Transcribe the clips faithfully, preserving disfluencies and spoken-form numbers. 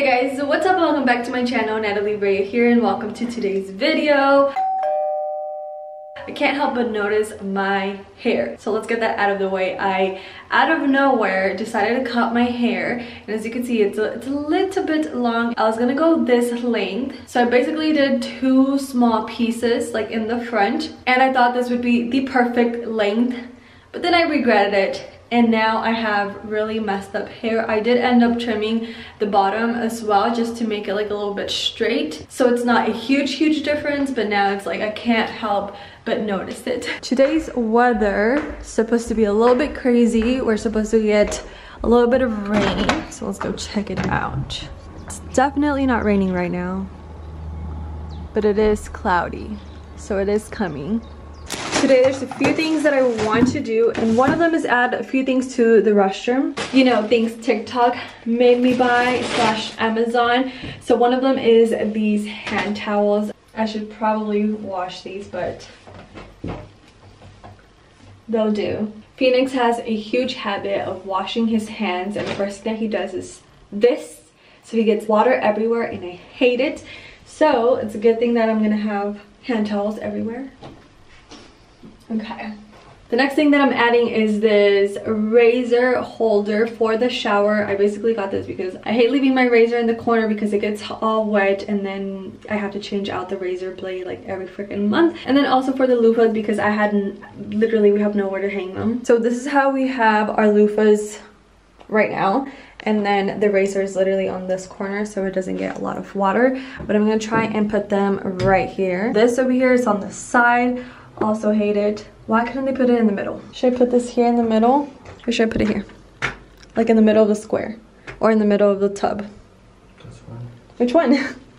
Hey guys, what's up? Welcome back to my channel. Nathaly Raya here, and welcome to today's video. I can't help but notice my hair, so let's get that out of the way. I, out of nowhere, decided to cut my hair, and as you can see, it's a, it's a little bit long. I was gonna go this length, so I basically did two small pieces, like in the front, and I thought this would be the perfect length, but then I regretted it. And now I have really messed up hair. I did end up trimming the bottom as well just to make it like a little bit straight. So it's not a huge, huge difference, but now it's like I can't help but notice it. Today's weather is supposed to be a little bit crazy. We're supposed to get a little bit of rain. So let's go check it out. It's definitely not raining right now, but it is cloudy. So it is coming. Today there's a few things that I want to do, and one of them is add a few things to the restroom. You know, things TikTok made me buy slash Amazon. So one of them is these hand towels. I should probably wash these, but they'll do. Phoenix has a huge habit of washing his hands, and the first thing he does is this. So he gets water everywhere and I hate it. So it's a good thing that I'm gonna have hand towels everywhere. Okay, the next thing that I'm adding is this razor holder for the shower. I basically got this because I hate leaving my razor in the corner because it gets all wet, and then I have to change out the razor blade like every freaking month. And then also for the loofahs, because I hadn't, literally we have nowhere to hang them. So this is how we have our loofahs right now. And then the razor is literally on this corner so it doesn't get a lot of water. But I'm gonna try and put them right here. This over here is on the side. Also hate it. Why couldn't they put it in the middle? Should I put this here in the middle, or should I put it here? Like in the middle of the square, or in the middle of the tub? This one. Which one?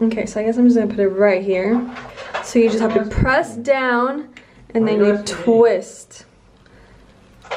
Okay, so I guess I'm just gonna put it right here. So you just have to press down, and then you twist.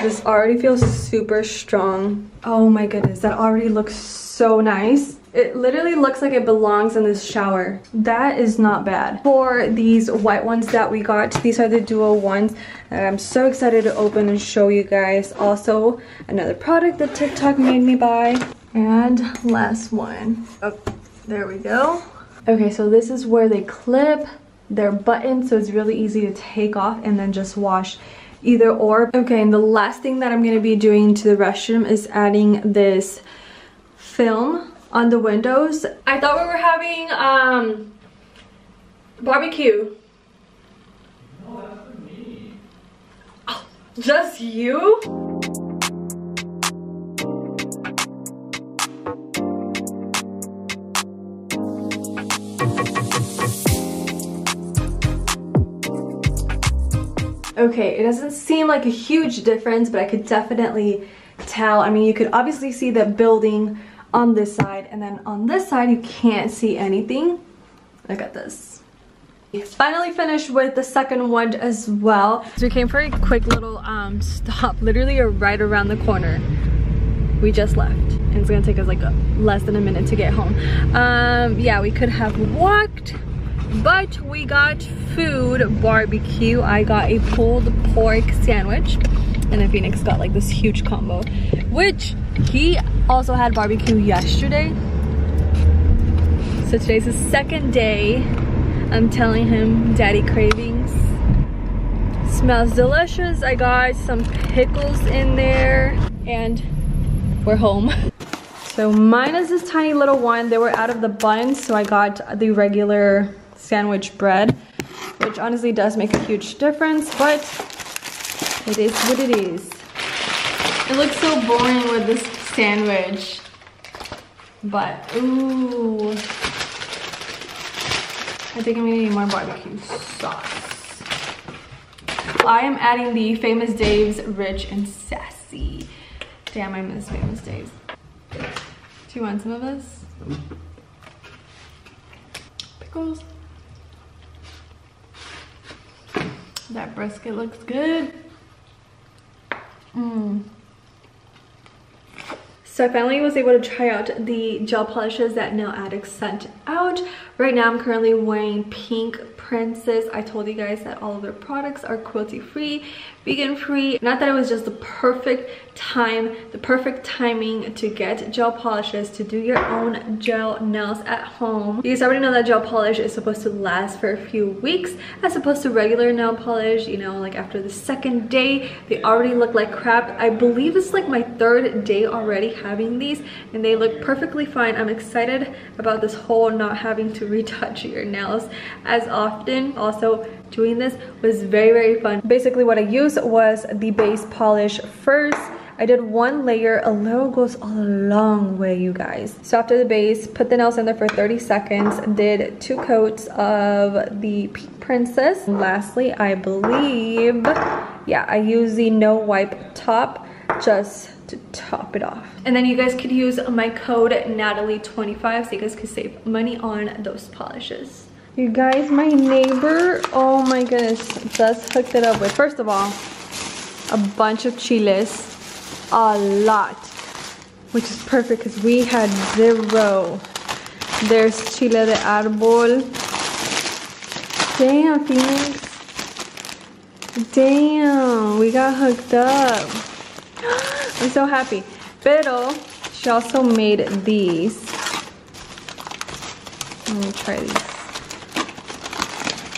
This already feels super strong. Oh my goodness, that already looks so nice. It literally looks like it belongs in this shower. That is not bad. For these white ones that we got, these are the duo ones that I'm so excited to open and show you guys. Also, another product that TikTok made me buy. And last one. Oh, there we go. Okay, so this is where they clip their button, so it's really easy to take off and then just wash. Either or. Okay, and the last thing that I'm gonna be doing to the restroom is adding this film on the windows. I thought we were having um, barbecue. No, that's for me. Oh, just you? Okay, it doesn't seem like a huge difference, but I could definitely tell. I mean, you could obviously see the building on this side, and then on this side you can't see anything. Look at this. Finally finished with the second one as well. So we came for a quick little um, stop, literally right around the corner. We just left, and it's gonna take us like a, less than a minute to get home. Um, yeah, we could have walked, but we got food barbecue. I got a pulled pork sandwich, and then Phoenix got like this huge combo, which he also had barbecue yesterday. So today's the second day. I'm telling him daddy cravings. Smells delicious. I got some pickles in there, and we're home. So mine is this tiny little one. They were out of the bun, so I got the regular sandwich bread, which honestly does make a huge difference, but it is what it is. It looks so boring with this sandwich, but ooh, I think I'm gonna need more barbecue sauce. I am adding the Famous Dave's Rich and Sassy. Damn, I miss Famous Dave's. Do you want some of this? Pickles. That brisket looks good. Mmm. So I finally was able to try out the gel polishes that Nail Addict sent out. Right now I'm currently wearing Pink Princess. I told you guys that all of their products are cruelty free, vegan free. Not that it was just the perfect time, the perfect timing to get gel polishes, to do your own gel nails at home. You guys already know that gel polish is supposed to last for a few weeks as opposed to regular nail polish, you know, like after the second day, they already look like crap. I believe it's like my third day already having these and they look perfectly fine. I'm excited about this whole not having to retouch your nails as often. Also, doing this was very, very fun. Basically what I used was the base polish first. I did one layer. A little goes a long way, you guys. So after the base, put the nails in there for thirty seconds, did two coats of the Pink Princess. And lastly, I believe, yeah, I used the no wipe top just to top it off. And then you guys could use my code Nathaly twenty-five so you guys could save money on those polishes. You guys, my neighbor, oh my goodness, just hooked it up with, first of all, a bunch of chiles. A lot, which is perfect because we had zero. There's chile de árbol. Damn, Phoenix. Damn, we got hooked up. I'm so happy. Pero she also made these. Let me try these.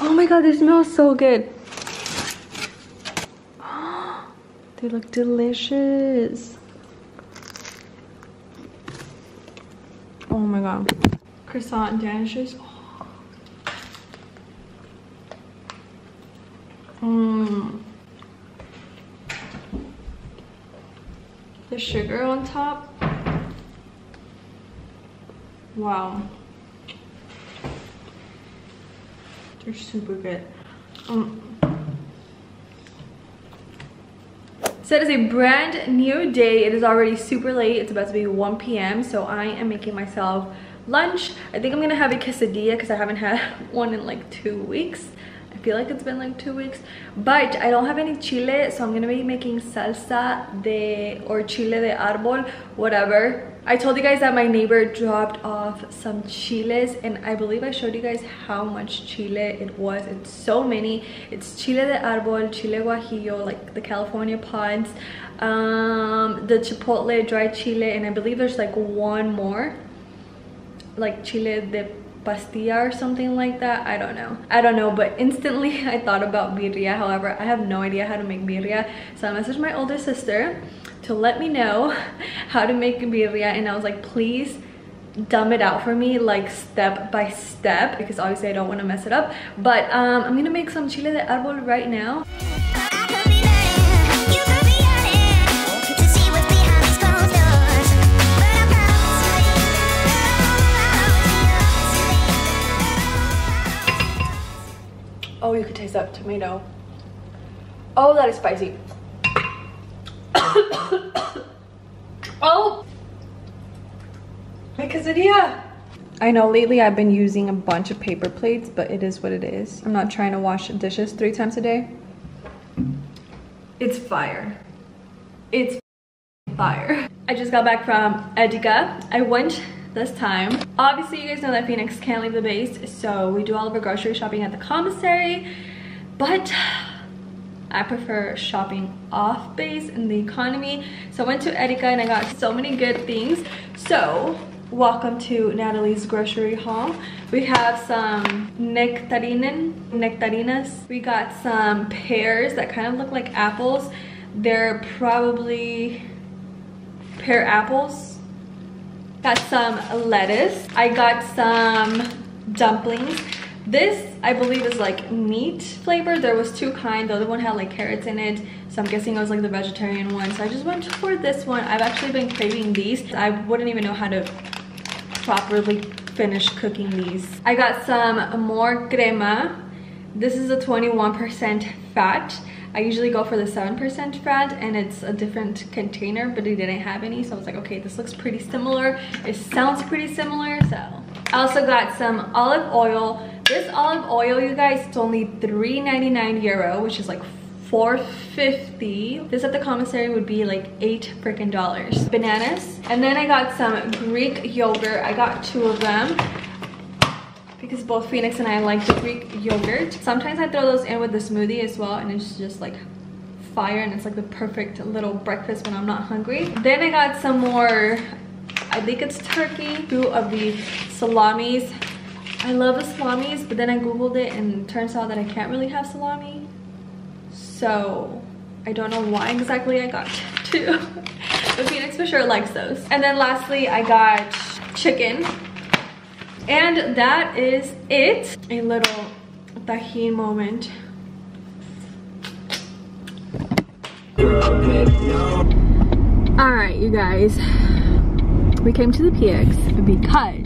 Oh my god, they smell so good. They look delicious. Oh my god. Croissant danishes. Mmm. Oh. The sugar on top. Wow. They're super good. Um. So it is a brand new day. It is already super late. It's about to be one p m So I am making myself lunch. I think I'm gonna have a quesadilla because I haven't had one in like two weeks. I feel like it's been like two weeks. But I don't have any chile, so I'm gonna be making salsa de or chile de árbol, whatever. I told you guys that my neighbor dropped off some chiles and I believe I showed you guys how much chile it was. It's so many. It's chile de árbol, chile guajillo, like the California pods, um, the chipotle dry chile, and I believe there's like one more, like chile de pastilla or something like that. I don't know. I don't know, but instantly I thought about birria. However, I have no idea how to make birria, so I messaged my older sister to let me know how to make birria, and I was like, please dumb it out for me, like step by step, because obviously I don't want to mess it up. But um, I'm gonna make some chile de árbol right now. Oh, you could taste that tomato. Oh, that is spicy. Oh, my quesadilla. I know lately I've been using a bunch of paper plates, but it is what it is. I'm not trying to wash dishes three times a day. It's fire. It's fire. I just got back from Edeka. I went this time. Obviously, you guys know that Phoenix can't leave the base, so we do all of our grocery shopping at the commissary, but I prefer shopping off base in the economy. So I went to Edeka and I got so many good things. So welcome to Nathaly's grocery haul. We have some nectarinen, nectarinas. We got some pears that kind of look like apples. They're probably pear apples. Got some lettuce. I got some dumplings. This, I believe, is like meat flavor. There was two kinds. The other one had like carrots in it, so I'm guessing it was like the vegetarian one. So I just went for this one. I've actually been craving these. I wouldn't even know how to properly finish cooking these. I got some more crema. This is a twenty-one percent fat. I usually go for the seven percent fat, and it's a different container, but it didn't have any, so I was like, okay, this looks pretty similar. It sounds pretty similar, so. I also got some olive oil. This olive oil, you guys, it's only three ninety-nine euro, which is like four fifty. This at the commissary would be like eight freaking dollars. Bananas. And then I got some Greek yogurt. I got two of them because both Phoenix and I like the Greek yogurt. Sometimes I throw those in with the smoothie as well, and it's just like fire and it's like the perfect little breakfast when I'm not hungry. Then I got some more, I think it's turkey, two of the salamis. I love the salamis, but then I googled it and it turns out that I can't really have salami. So I don't know why exactly I got two. But Phoenix for sure likes those. And then lastly, I got chicken. And that is it. A little tajin moment. All right, you guys. We came to the P X because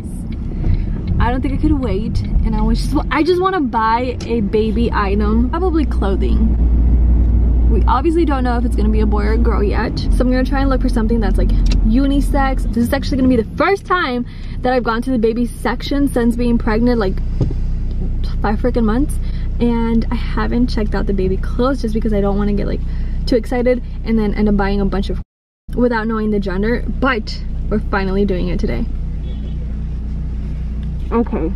I don't think I could wait, and I was just, I just want to buy a baby item, probably clothing. We obviously don't know if it's gonna be a boy or a girl yet, so I'm gonna try and look for something that's like unisex. This is actually gonna be the first time that I've gone to the baby section since being pregnant, like five freaking months, and I haven't checked out the baby clothes just because I don't want to get like too excited and then end up buying a bunch of without knowing the gender. But we're finally doing it today. Okay.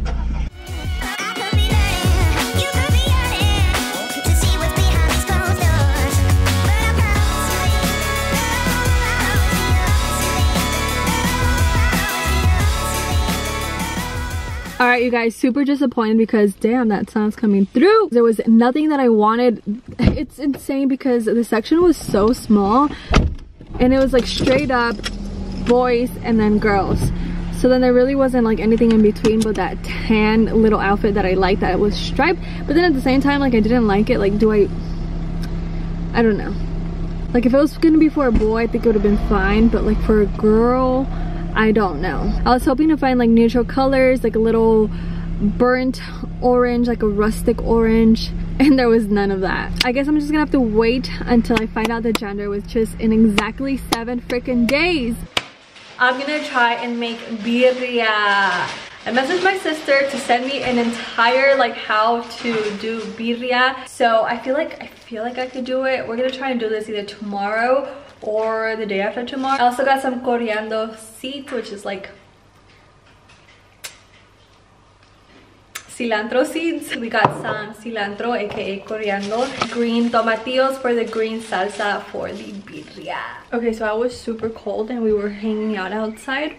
All right, you guys, super disappointed because damn, that sound's coming through. There was nothing that I wanted. It's insane because the section was so small and it was like straight up boys and then girls. So then there really wasn't like anything in between but that tan little outfit that I liked that was striped. But then at the same time, like I didn't like it. Like do I, I don't know. Like if it was gonna be for a boy, I think it would have been fine. But like for a girl, I don't know. I was hoping to find like neutral colors, like a little burnt orange, like a rustic orange. And there was none of that. I guess I'm just gonna have to wait until I find out the gender, which is in exactly seven freaking days. I'm gonna try and make birria. I messaged my sister to send me an entire like how to do birria. So I feel like I feel like I could do it. We're gonna try and do this either tomorrow or the day after tomorrow. I also got some coriander seeds, which is like cilantro seeds. We got some cilantro, aka coriander, green tomatillos for the green salsa for the birria. Okay, so I was super cold and we were hanging out outside,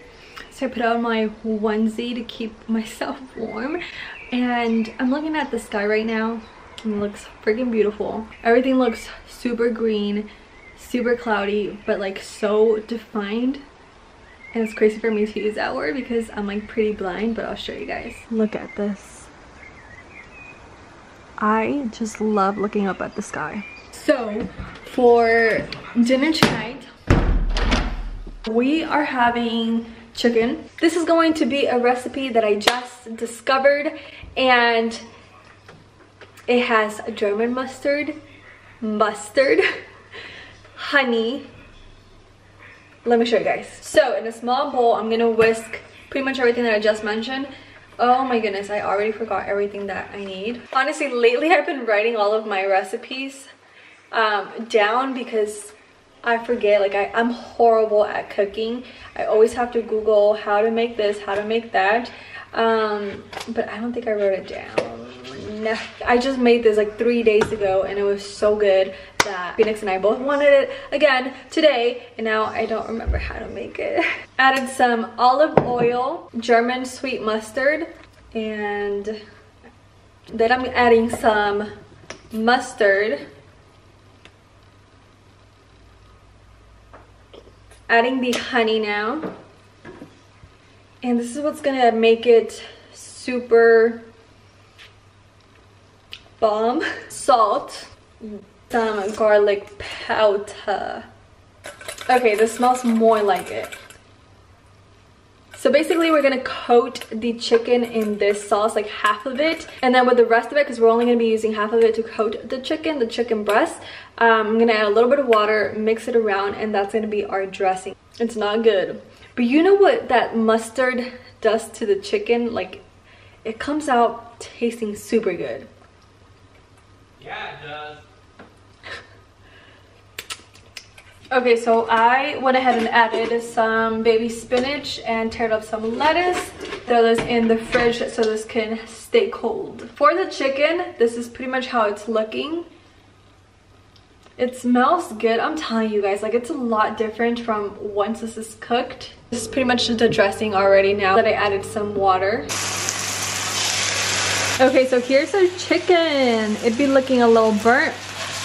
so I put on my onesie to keep myself warm. And I'm looking at the sky right now and it looks freaking beautiful. Everything looks super green, super cloudy, but like so defined. And it's crazy for me to use that word because I'm like pretty blind, but I'll show you guys. Look at this. I just love looking up at the sky. So for dinner tonight, we are having chicken. This is going to be a recipe that I just discovered, and it has German mustard, mustard, honey. Let me show you guys. So in a small bowl, I'm gonna whisk pretty much everything that I just mentioned. Oh my goodness, I already forgot everything that I need. Honestly, lately I've been writing all of my recipes um, down because I forget. Like I, I'm horrible at cooking. I always have to Google how to make this, how to make that. Um, but I don't think I wrote it down. Nah. I just made this like three days ago and it was so good that Phoenix and I both wanted it again today, and now I don't remember how to make it. Added some olive oil, German sweet mustard, and then I'm adding some mustard. Adding the honey now. And this is what's gonna make it super bomb. Salt. Some garlic powder. Okay, this smells more like it. So basically we're gonna coat the chicken in this sauce, like half of it, and then with the rest of it, because we're only gonna be using half of it to coat the chicken, the chicken breast, um, I'm gonna add a little bit of water, mix it around, and that's gonna be our dressing. It's not good, but you know what that mustard does to the chicken? Like it comes out tasting super good. Yeah, it does. Okay, so I went ahead and added some baby spinach and teared up some lettuce. Throw this in the fridge so this can stay cold. For the chicken, this is pretty much how it's looking. It smells good. I'm telling you guys, like, it's a lot different from once this is cooked. This is pretty much the dressing already now that I added some water. Okay, so here's our chicken. It'd be looking a little burnt,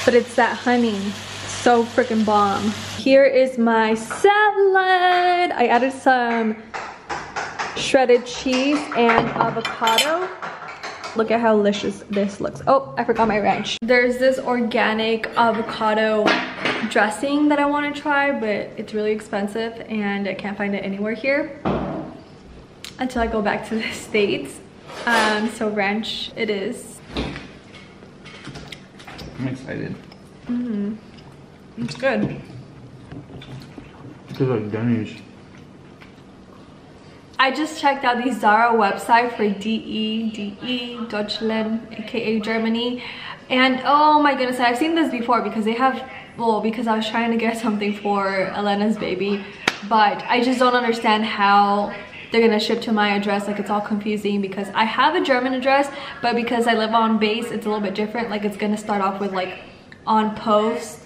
but it's that honey. So freaking bomb. Here is my salad. I added some shredded cheese and avocado. Look at how delicious this looks. Oh, I forgot my ranch. There's this organic avocado dressing that I want to try, but it's really expensive and I can't find it anywhere here until I go back to the States. Um, so ranch it is. I'm excited. Mm-hmm. It's good. It's like Denny's. I just checked out the Zara website for D E D E, Deutschland, aka Germany, and oh my goodness, I've seen this before because they have, well, because I was trying to get something for Elena's baby, but I just don't understand how they're gonna ship to my address. Like, it's all confusing because I have a German address, but because I live on base, it's a little bit different. Like, it's gonna start off with like on post,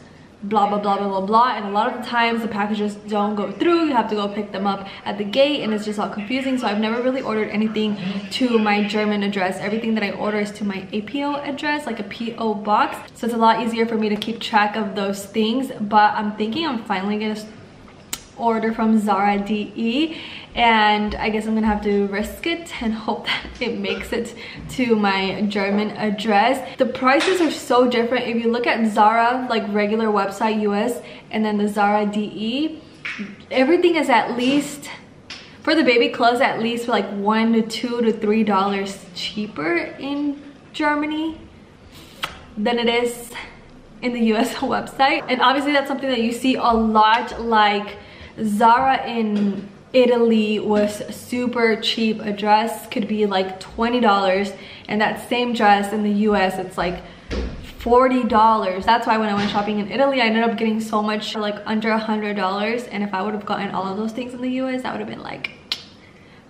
blah blah blah blah blah blah, and a lot of the times the packages don't go through. You have to go pick them up at the gate and it's just all confusing. So I've never really ordered anything to my German address. Everything that I order is to my A P O address, like a P O box, so it's a lot easier for me to keep track of those things. But I'm thinking I'm finally gonna order from Zara D E, and I guess I'm gonna have to risk it and hope that it makes it to my German address. The prices are so different. If you look at Zara, like regular website U S, and then the Zara D E, everything is at least, for the baby clothes at least, like one to two to three dollars cheaper in Germany than it is in the U S website. And obviously that's something that you see a lot, like Zara in Italy was super cheap. A dress could be like twenty dollars, and that same dress in the U S, it's like forty dollars. That's why when I went shopping in Italy, I ended up getting so much for like under a hundred dollars, and if I would have gotten all of those things in the U S, that would have been like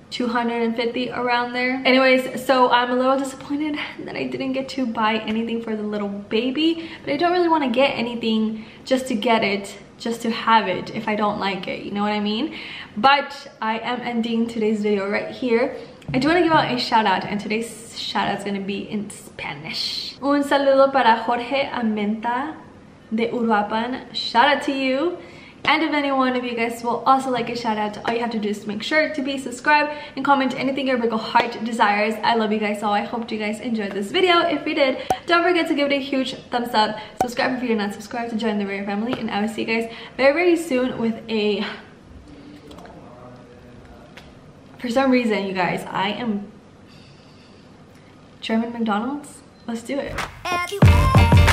two hundred fifty around there. Anyways, so I'm a little disappointed that I didn't get to buy anything for the little baby, but I don't really want to get anything just to get it, just to have it if I don't like it, you know what I mean? But I am ending today's video right here. I do want to give out a shout out, and today's shout out is going to be in Spanish. Un saludo para Jorge Amenta de Uruapan. Shout out to you. And if any one of you guys will also like a shout out, all you have to do is make sure to be subscribed and comment anything your big heart desires. I love you guys all. I hope you guys enjoyed this video. If you did, don't forget to give it a huge thumbs up. Subscribe if you're not subscribed to join the Raya family, and I will see you guys very very soon with a... For some reason, you guys, I am German McDonald's. Let's do it.